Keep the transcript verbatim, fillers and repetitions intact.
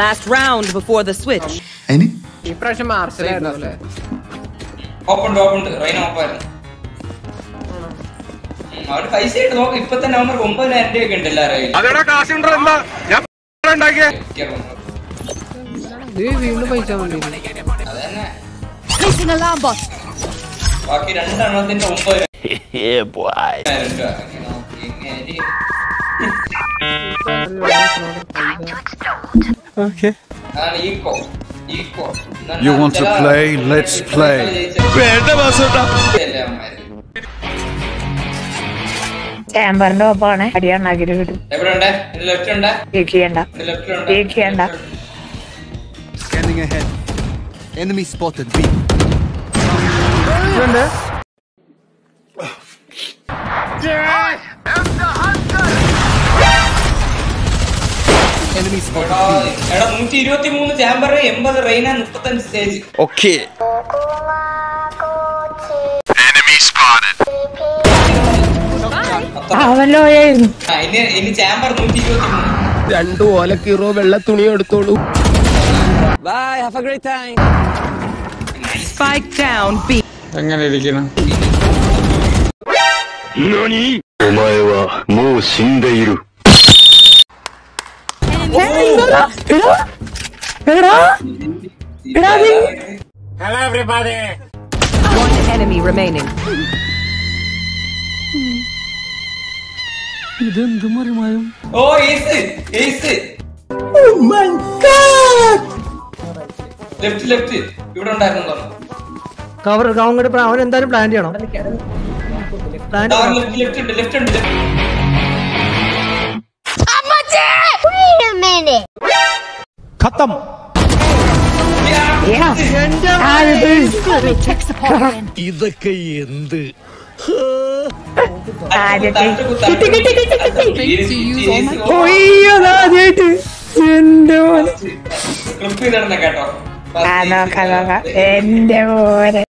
Last round before the switch. Any? Impression marks. Open, open. Right now, open. और five set दो इप्पत्तन number ओम्पन एंडे किंडला रही। अदरा Qasim drop ना यार drop आगे। ये भी उन्हें भाई चावली। अदर ना। Placing alarm bot. बाकी रंडा नौ दिन ओम्पन। Yeah boy. Okay. You want to play? Let's play. बैठा बासुटा। Amberno apane adiyana agirivittu evada unde left unde take cheyanda left unde take cheyanda scanning ahead enemy spotted b unde yes and the hunter enemy spotted eda one twenty-three chamber eighty reina thirty-five stage okay enemy spotted അവനോ ആയിരുന്നു ഇനി ഇനി chamber one twenty-three രണ്ട് ഓല കീറോ വെള്ള തുണി എടുത്തോളൂ bye have a great time spike down B എങ്ങനെ ഇരിക്കുന്നു നനി ഓമൈ വാ മോ ശിൻഡേയിരു എടാ എടാ എടാ hello everybody one enemy remaining इधर तुम्हारे मायूम। Oh, easy, easy. Oh my God. Left, left. इधर उन डायरेक्ट उनका। कावर गाँव के प्राण उन्हें इंतज़ार प्लान दिया ना। Plan. Down left, left, left. अम्मचे! Wait a minute. खत्म। Yeah. I'll be checks upon. इधर कहीं इंद। എന്റെ മോനെ